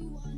you want.